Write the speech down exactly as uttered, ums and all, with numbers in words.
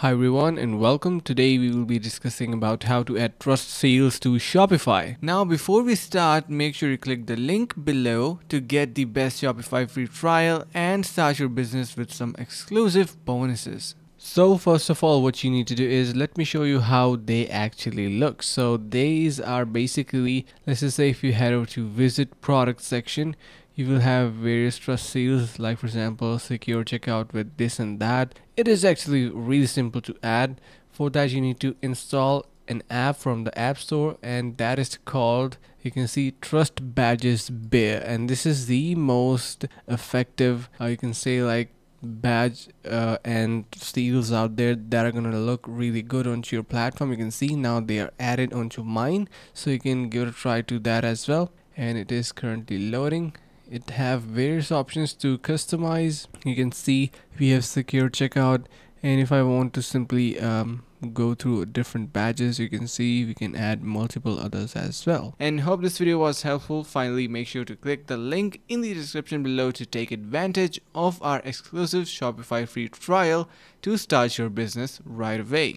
Hi everyone and welcome. Today we will be discussing about how to add trust sales to Shopify. Now before we start, make sure you click the link below to get the best Shopify free trial and start your business with some exclusive bonuses. So first of all, what you need to do is let me show you how they actually look. So these are basically, let's just say if you head over to visit product section, you will have various trust sales, like for example secure checkout with this and that. It is actually really simple to add. For that you need to install an app from the App Store, and that is called, you can see, Trust Badges Bear, and this is the most effective uh, you can say like badge uh, and seals out there that are gonna look really good onto your platform. You can see now they are added onto mine, so you can give it a try to that as well. And it is currently loading. It have various options to customize. You can see we have secure checkout, and if I want to simply um, go through different badges, you can see we can add multiple others as well. And hope this video was helpful. Finally, make sure to click the link in the description below to take advantage of our exclusive Shopify free trial to start your business right away.